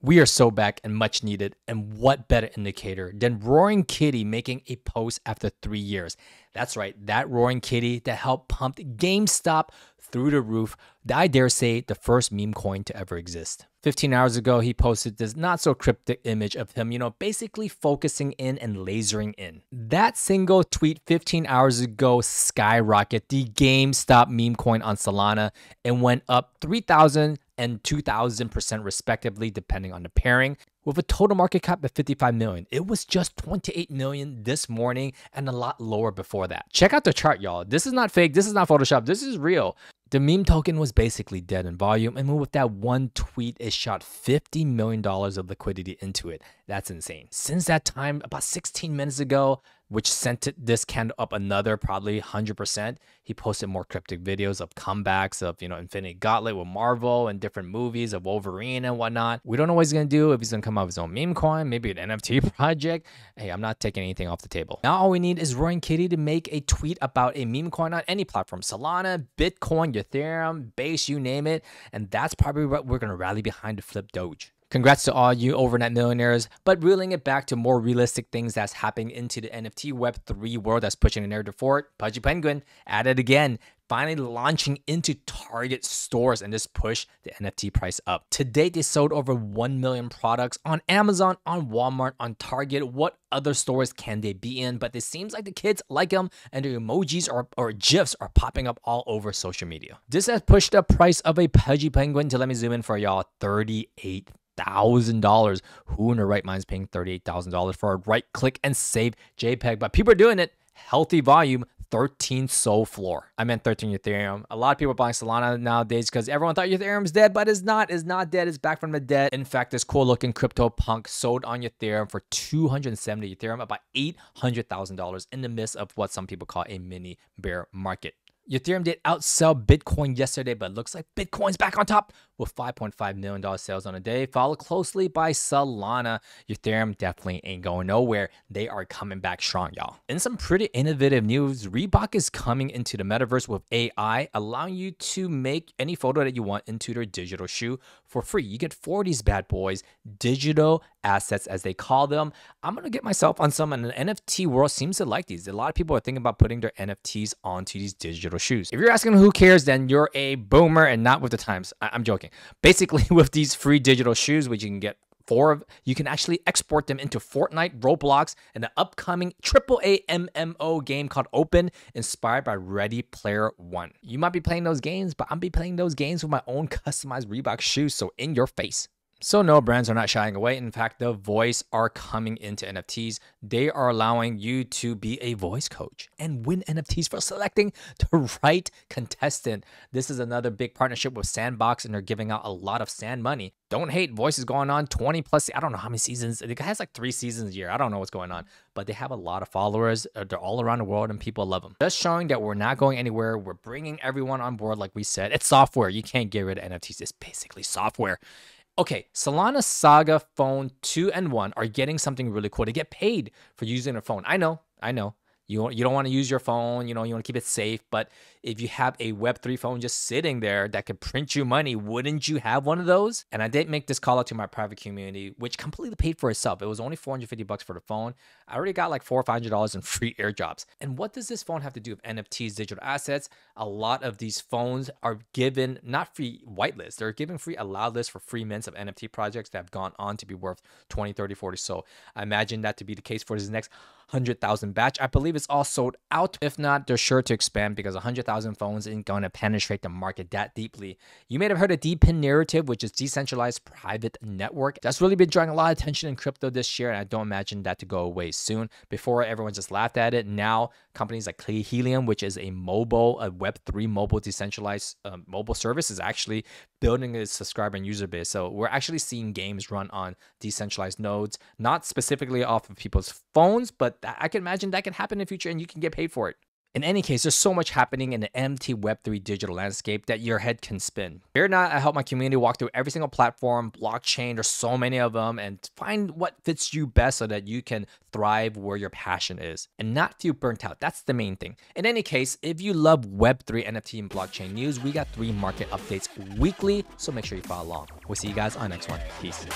We are so back and much needed, and what better indicator than Roaring Kitty making a post after 3 years. That's right, that Roaring Kitty that helped pump GameStop through the roof, I dare say the first meme coin to ever exist. 15 hours ago, he posted this not so cryptic image of him, you know, basically focusing in and lasering in. That single tweet 15 hours ago skyrocketed the GameStop meme coin on Solana and went up 3,000 and 2,000% respectively, depending on the pairing. With a total market cap of 55 million, it was just 28 million this morning and a lot lower before that. Check out the chart, y'all. This is not fake. This is not Photoshop. This is real. The meme token was basically dead in volume, and with that one tweet, it shot $50 million of liquidity into it. That's insane. Since that time, about 16 minutes ago, which sent this candle up another probably 100%, he posted more cryptic videos of comebacks of, you know, Infinity Gauntlet with Marvel and different movies of Wolverine and whatnot. We don't know what he's gonna do, if he's gonna come out with his own meme coin, maybe an NFT project. Hey, I'm not taking anything off the table. Now all we need is Roaring Kitty to make a tweet about a meme coin on any platform, Solana, Bitcoin, Ethereum, Base, you name it. And that's probably what we're gonna rally behind to flip Doge. Congrats to all you overnight millionaires, but reeling it back to more realistic things that's happening into the NFT Web3 world that's pushing the narrative forward, Pudgy Penguin at it again, finally launching into Target stores and just push the NFT price up. To date, they sold over 1 million products on Amazon, on Walmart, on Target. What other stores can they be in? But it seems like the kids like them, and their emojis or GIFs are popping up all over social media. This has pushed the price of a Pudgy Penguin to, let me zoom in for y'all, $38,000. Who in their right mind is paying $38,000 for a right click and save JPEG? But people are doing it. Healthy volume, 13 SOL floor. I meant 13 Ethereum. A lot of people are buying Solana nowadays because everyone thought Ethereum's dead, but it's not dead. It's back from the dead. In fact, this cool looking Crypto Punk sold on Ethereum for 270 Ethereum, about $800,000 in the midst of what some people call a mini bear market. Ethereum did outsell Bitcoin yesterday, but looks like Bitcoin's back on top with $5.5 million sales on a day, followed closely by Solana. Ethereum definitely ain't going nowhere. They are coming back strong, y'all. In some pretty innovative news, Reebok is coming into the metaverse with AI, allowing you to make any photo that you want into their digital shoe for free. You get four of these bad boys, digital assets as they call them. I'm going to get myself on some, and the NFT world seems to like these. A lot of people are thinking about putting their NFTs onto these digital shoes. If you're asking who cares, then you're a boomer and not with the times. I'm joking. Basically, with these free digital shoes, which you can get four of, you can actually export them into Fortnite, Roblox, and the upcoming AAA MMO game called Open, inspired by Ready Player One. You might be playing those games, but I'm be playing those games with my own customized Reebok shoes, so in your face. So no, brands are not shying away. In fact, The Voice are coming into NFTs. They are allowing you to be a voice coach and win NFTs for selecting the right contestant. This is another big partnership with Sandbox, and they're giving out a lot of sand money. Don't hate, Voice is going on 20 plus, I don't know how many seasons. It has like 3 seasons a year. I don't know what's going on, but they have a lot of followers. They're all around the world and people love them. Just showing that we're not going anywhere. We're bringing everyone on board. Like we said, it's software. You can't get rid of NFTs. It's basically software. Okay, Solana Saga Phone 2 and 1 are getting something really cool. They get paid for using their phone. I know. You don't want to use your phone. You know, you want to keep it safe. But if you have a Web3 phone just sitting there that could print you money, wouldn't you have one of those? And I did make this call out to my private community, which completely paid for itself. It was only $450 for the phone. I already got like $400 or $500 in free airdrops. And what does this phone have to do with NFTs, digital assets? A lot of these phones are given not free whitelist. They're given free allowed lists for free mints of NFT projects that have gone on to be worth 20, 30, 40. So I imagine that to be the case for this next 100,000 batch. I believe it's all sold out. If not, they're sure to expand because 100,000 phones ain't going to penetrate the market that deeply. You may have heard of D-Pin narrative, which is decentralized private network. That's really been drawing a lot of attention in crypto this year, and I don't imagine that to go away soon. Before, everyone just laughed at it. Now, companies like Clay Helium, which is a mobile, a Web3 mobile decentralized mobile service, is actually building a subscriber and user base. So we're actually seeing games run on decentralized nodes, not specifically off of people's phones, but I can imagine that can happen in the future and you can get paid for it. In any case, there's so much happening in the empty Web3 digital landscape that your head can spin. Fear not, I help my community walk through every single platform, blockchain, there's so many of them, and find what fits you best so that you can thrive where your passion is and not feel burnt out. That's the main thing. In any case, if you love Web3, NFT, and blockchain news, we got 3 market updates weekly, so make sure you follow along. We'll see you guys on the next one. Peace.